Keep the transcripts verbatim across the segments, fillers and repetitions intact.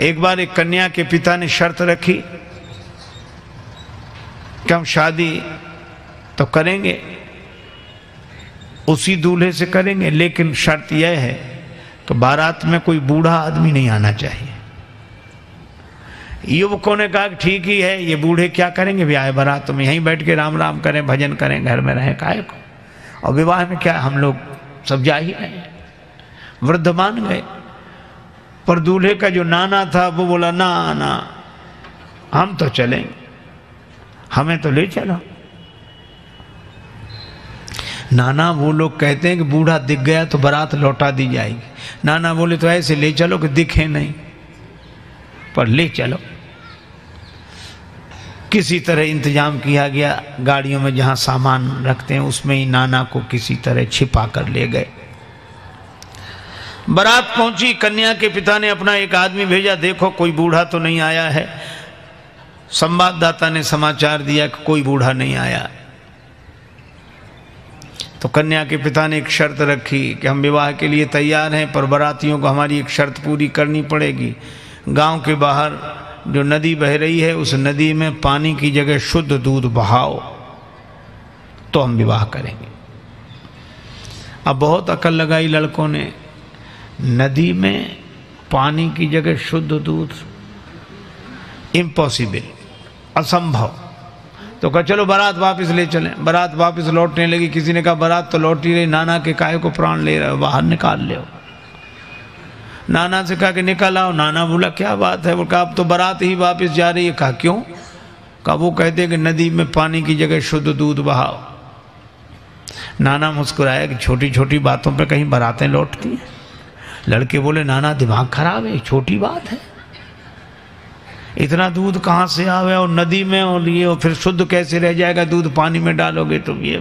एक बार एक कन्या के पिता ने शर्त रखी कि हम शादी तो करेंगे, उसी दूल्हे से करेंगे, लेकिन शर्त यह है कि बारात में कोई बूढ़ा आदमी नहीं आना चाहिए। युवकों ने कहा ठीक ही है, ये बूढ़े क्या करेंगे ब्याह बारात में, यहीं बैठ के राम राम करें, भजन करें, घर में रहें, काहे को, और विवाह में क्या हम लोग सब जा ही रहे। वृद्ध मान गए, पर दूल्हे का जो नाना था वो बोला ना ना, हम तो चलेंगे, हमें तो ले चलो। नाना वो लोग कहते हैं कि बूढ़ा दिख गया तो बारात लौटा दी जाएगी। नाना बोले तो ऐसे ले चलो कि दिखे नहीं, पर ले चलो। किसी तरह इंतजाम किया गया, गाड़ियों में जहां सामान रखते हैं उसमें ही नाना को किसी तरह छिपा कर ले गए। बारात पहुंची, कन्या के पिता ने अपना एक आदमी भेजा, देखो कोई बूढ़ा तो नहीं आया है। संवाददाता ने समाचार दिया कि कोई बूढ़ा नहीं आया। तो कन्या के पिता ने एक शर्त रखी कि हम विवाह के लिए तैयार हैं, पर बारातियों को हमारी एक शर्त पूरी करनी पड़ेगी। गांव के बाहर जो नदी बह रही है उस नदी में पानी की जगह शुद्ध दूध बहाओ तो हम विवाह करेंगे। अब बहुत अकल लगाई लड़कों ने, नदी में पानी की जगह शुद्ध दूध, इम्पॉसिबल, असंभव। तो कहा चलो बारात वापस ले चलें। बारात वापस लौटने लगी, किसी ने कहा बारात तो लौट ही रही, नाना के काहे को प्राण ले रहे हो, बाहर निकाल ले हो। नाना से कहा कि निकल आओ। नाना बोला क्या बात है। वो कहा अब तो बारात ही वापस जा रही है। कहा क्यों। कहा वो कहते हैं कि नदी में पानी की जगह शुद्ध दूध बहाओ। नाना मुस्कुराया कि छोटी छोटी बातों पे कहीं बारातें लौटती हैं। लड़के बोले नाना दिमाग खराब है, छोटी बात है, इतना दूध कहाँ से आवे और नदी में, और ये और फिर शुद्ध कैसे रह जाएगा, दूध पानी में डालोगे तुम। ये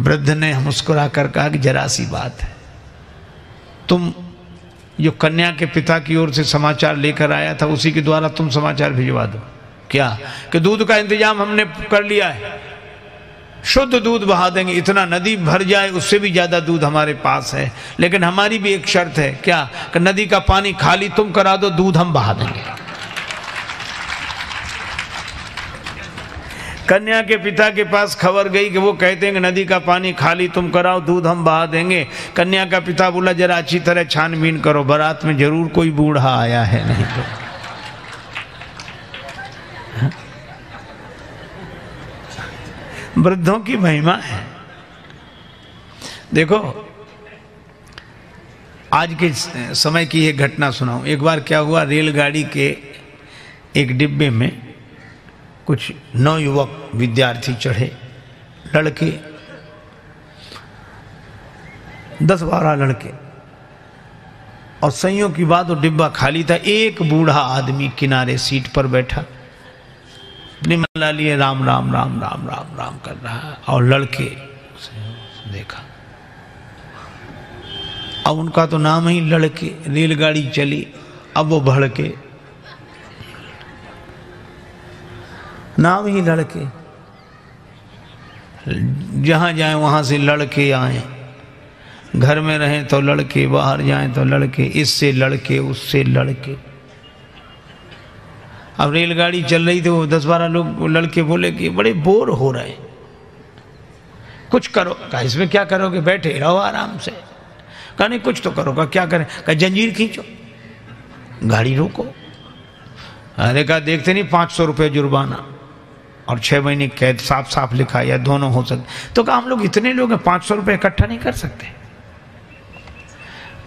वृद्ध ने मुस्कुरा कर कहा कि जरा सी बात है, तुम जो कन्या के पिता की ओर से समाचार लेकर आया था उसी के द्वारा तुम समाचार भिजवा दो। क्या कि दूध का इंतजाम हमने कर लिया है, शुद्ध दूध बहा देंगे, इतना नदी भर जाए उससे भी ज़्यादा दूध हमारे पास है, लेकिन हमारी भी एक शर्त है। क्या कि नदी का पानी खाली तुम करा दो, दूध हम बहा देंगे। कन्या के पिता के पास खबर गई कि वो कहते हैं कि नदी का पानी खाली तुम कराओ, दूध हम बहा देंगे। कन्या का पिता बोला जरा अच्छी तरह छानबीन करो, बारात में जरूर कोई बूढ़ा आया है, नहीं तो। वृद्धों की महिमा है। देखो आज के समय की एक घटना सुनाऊं। एक बार क्या हुआ, रेलगाड़ी के एक डिब्बे में कुछ नवयुवक विद्यार्थी चढ़े, लड़के दस बारह लड़के, और संयोग की बात वो डिब्बा खाली था। एक बूढ़ा आदमी किनारे सीट पर बैठा अपनी मला लिए राम राम राम राम राम राम कर रहा है, और लड़के देखा, अब उनका तो नाम ही लड़के। रेलगाड़ी चली, अब वो भड़के, नाम ही लड़के, जहाँ जाएं वहाँ से लड़के आए, घर में रहें तो लड़के, बाहर जाएं तो लड़के, इससे लड़के, उससे लड़के। अब रेलगाड़ी चल रही थी, वो दस बारह लोग लड़के बोले कि बड़े बोर हो रहे हैं, कुछ करो। कहा इसमें क्या करोगे, बैठे रहो आराम से। कहा नहीं कुछ तो करो। कहा क्या करें। कहा जंजीर खींचो, गाड़ी रोको। अरे कहा देखते नहीं, पाँच सौ रुपये जुर्माना और छः महीने कैद, साफ साफ लिखा, या दोनों हो सकते। तो कहा हम लोग इतने लोग हैं, पाँच सौ रुपये इकट्ठा नहीं कर सकते।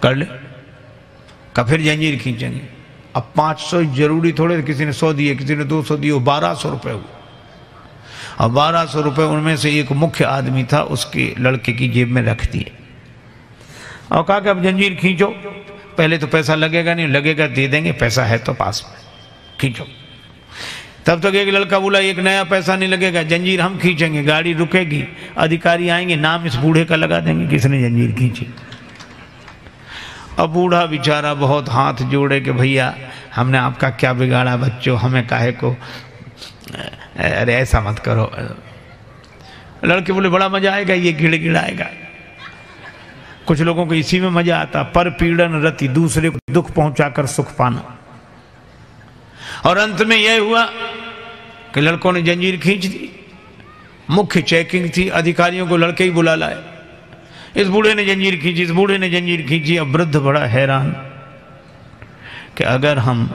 कर ले। कहा फिर जंजीर खींचेंगे। अब पाँच सौ जरूरी थोड़े, किसी ने सौ दिए, किसी ने दो सौ दिए, बारह सौ रुपये हुए। और बारह सौ रुपये उनमें से एक मुख्य आदमी था उसके लड़के की जेब में रख दिए और कहा कि अब जंजीर खींचो, पहले तो पैसा लगेगा नहीं, लगेगा दे देंगे, पैसा है तो पास में खींचो। तब तक एक लड़का बोला एक नया पैसा नहीं लगेगा, जंजीर हम खींचेंगे, गाड़ी रुकेगी, अधिकारी आएंगे, नाम इस बूढ़े का लगा देंगे किसने जंजीर खींची। अब बूढ़ा बेचारा बहुत हाथ जोड़े कि भैया हमने आपका क्या बिगाड़ा बच्चों, हमें काहे को, अरे ऐसा मत करो। लड़के बोले बड़ा मजा आएगा, ये गिड़ गिड़ाएगा। कुछ लोगों को इसी में मजा आता, पर पीड़न रति, दूसरे को दुख पहुंचाकर सुख पाना। और अंत में यह हुआ कि लड़कों ने जंजीर खींच दी, मुख्य चेकिंग थी, अधिकारियों को लड़के ही बुला लाए, इस बूढ़े ने जंजीर खींची, इस बूढ़े ने जंजीर खींची। अब वृद्ध बड़ा हैरान कि अगर हम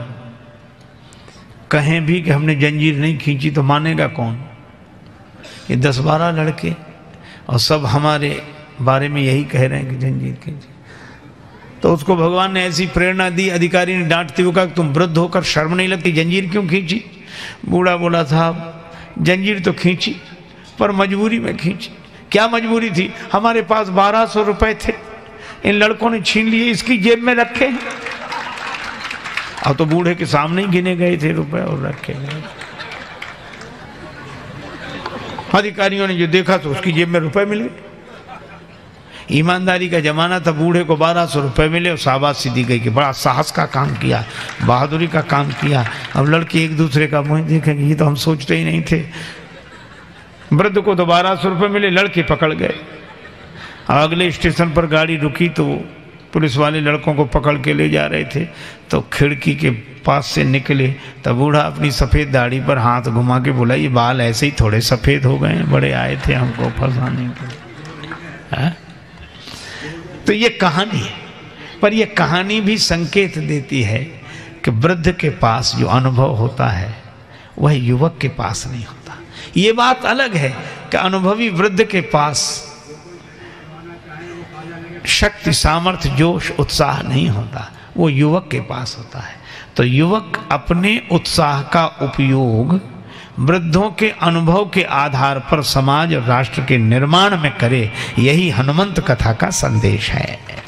कहें भी कि हमने जंजीर नहीं खींची तो मानेगा कौन। ये दस बारह लड़के और सब हमारे बारे में यही कह रहे हैं कि जंजीर खींची। तो उसको भगवान ने ऐसी प्रेरणा दी, अधिकारी ने डांटते हुए कहा तुम वृद्ध होकर शर्म नहीं लगती, जंजीर क्यों खींची। बूढ़ा बोला, साहब जंजीर तो खींची पर मजबूरी में खींची। क्या मजबूरी थी, हमारे पास बारह सौ रुपये थे, इन लड़कों ने छीन लिए, इसकी जेब में रखे। अब तो बूढ़े के सामने ही गिने गए थे रुपए और रखे गए। अधिकारियों ने जो देखा तो उसकी जेब में रुपए मिले। ईमानदारी का जमाना था, बूढ़े को बारह सौ रुपये मिले और शाबाशी दी गई कि बड़ा साहस का काम किया, बहादुरी का काम किया। अब लड़के एक दूसरे का मुँह देखेंगे, ये तो हम सोचते ही नहीं थे। वृद्ध को तो बारह सौ रुपये मिले, लड़के पकड़ गए। अगले स्टेशन पर गाड़ी रुकी तो पुलिस वाले लड़कों को पकड़ के ले जा रहे थे, तो खिड़की के पास से निकले तब बूढ़ा अपनी सफ़ेद दाढ़ी पर हाथ घुमा के बोला, ये बाल ऐसे ही थोड़े सफ़ेद हो गए, बड़े आए थे हमको फंसाने के। तो ये कहानी है, पर ये कहानी भी संकेत देती है कि वृद्ध के पास जो अनुभव होता है वह युवक के पास नहीं होता। ये बात अलग है कि अनुभवी वृद्ध के पास शक्ति, सामर्थ्य, जोश, उत्साह नहीं होता, वो युवक के पास होता है। तो युवक अपने उत्साह का उपयोग वृद्धों के अनुभव के आधार पर समाज और राष्ट्र के निर्माण में करे, यही हनुमंत कथा का संदेश है।